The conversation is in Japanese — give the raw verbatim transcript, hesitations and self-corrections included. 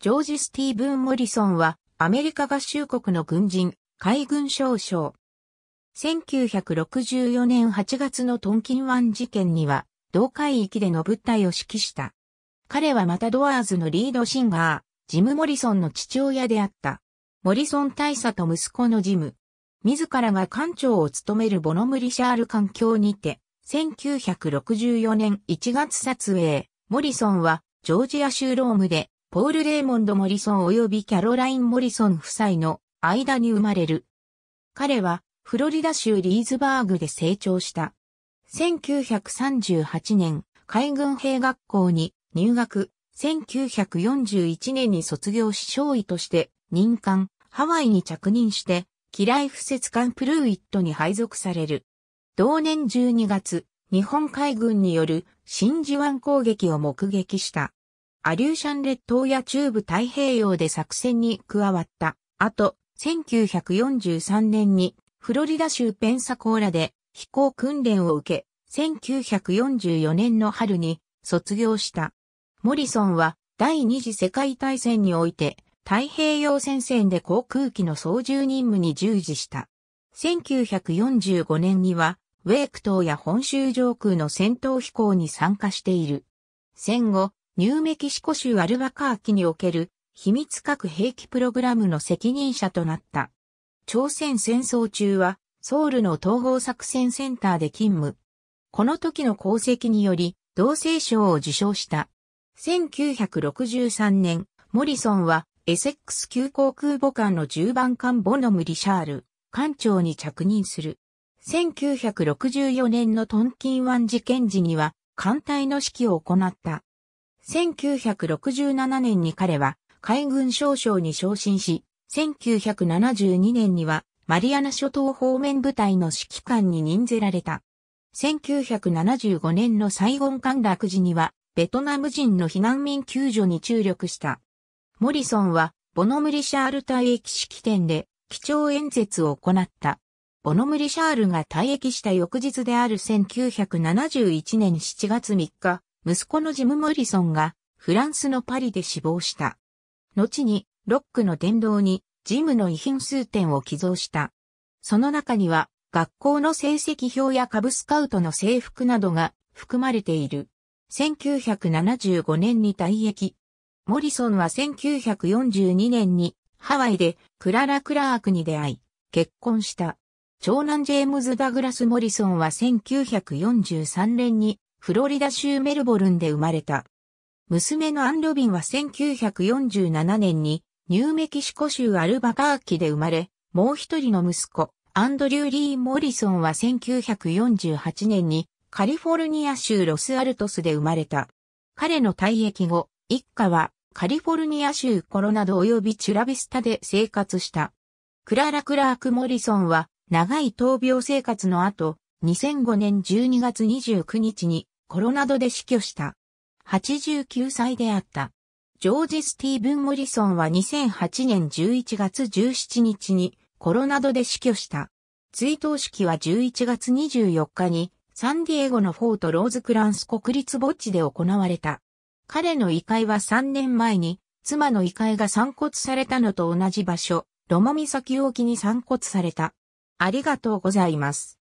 ジョージ・スティーブン・モリソンはアメリカ合衆国の軍人、海軍少将。せんきゅうひゃくろくじゅうよねんはちがつのトンキン湾事件には同海域での物体を指揮した。彼はマタドアーズのリードシンガー、ジム・モリソンの父親であった。モリソン大佐と息子のジム。自らが艦長を務めるボノム・リシャール艦橋にて、せんきゅうひゃくろくじゅうよねんいちがつ撮影、モリソンはジョージア州ロームで、ポール・レイモンド・モリソン及びキャロライン・モリソン夫妻の間に生まれる。彼はフロリダ州リーズバーグで成長した。せんきゅうひゃくさんじゅうはちねん、海軍兵学校に入学、せんきゅうひゃくよんじゅういちねんに卒業し少尉として任官、ハワイに着任して、機雷敷設艦プルーイットに配属される。同年じゅうにがつ、日本海軍による真珠湾攻撃を目撃した。アリューシャン列島や中部太平洋で作戦に加わった。あと、せんきゅうひゃくよんじゅうさんねんにフロリダ州ペンサコーラで飛行訓練を受け、せんきゅうひゃくよんじゅうよねんの春に卒業した。モリソンは第二次世界大戦において、太平洋戦線で航空機の操縦任務に従事した。せんきゅうひゃくよんじゅうごねんには、ウェーク島や本州上空の戦闘飛行に参加している。戦後、ニューメキシコ州アルバカーキにおける秘密核兵器プログラムの責任者となった。朝鮮戦争中は、ソウルの統合作戦センターで勤務。この時の功績により、同生賞を受賞した。せんきゅうひゃくろくじゅうさんねん、モリソンは、エセックス級航空母艦のじゅうばん艦ボノム・リシャール、艦長に着任する。せんきゅうひゃくろくじゅうよねんのトンキン湾事件時には、艦隊の指揮を行った。せんきゅうひゃくろくじゅうななねんに彼は、海軍少将に昇進し、せんきゅうひゃくななじゅうにねんには、マリアナ諸島方面部隊の指揮官に任ぜられた。せんきゅうひゃくななじゅうごねんのサイゴン陥落時には、ベトナム人の避難民救助に注力した。モリソンは、ボノム・リシャール退役式典で、基調演説を行った。ボノム・リシャールが退役した翌日であるせんきゅうひゃくななじゅういちねんしちがつみっか、息子のジム・モリソンが、フランスのパリで死亡した。後に、ロックの殿堂に、ジムの遺品数点を寄贈した。その中には、学校の成績表やカブスカウトの制服などが含まれている。せんきゅうひゃくななじゅうごねんに退役。モリソンはせんきゅうひゃくよんじゅうにねんにハワイでクララ・クラークに出会い、結婚した。長男ジェームズ・ダグラス・モリソンはせんきゅうひゃくよんじゅうさんねんにフロリダ州メルボルンで生まれた。娘のアン・ロビンはせんきゅうひゃくよんじゅうななねんにニューメキシコ州アルバカーキで生まれ、もう一人の息子、アンドリュー・リー・モリソンはせんきゅうひゃくよんじゅうはちねんにカリフォルニア州ロスアルトスで生まれた。彼の退役後、一家は、カリフォルニア州コロナド及びチュラビスタで生活した。クララ・クラーク・モリソンは長い闘病生活の後、にせんごねんじゅうにがつにじゅうくにちにコロナドで死去した。はちじゅうきゅうさいであった。ジョージ・スティーブン・モリソンはにせんはちねんじゅういちがつじゅうしちにちにコロナドで死去した。追悼式はじゅういちがつにじゅうよっかにサンディエゴのフォート・ローズクランス国立墓地で行われた。彼の遺体はさんねんまえに、妻の遺体が散骨されたのと同じ場所、ロモ岬沖に散骨された。ありがとうございます。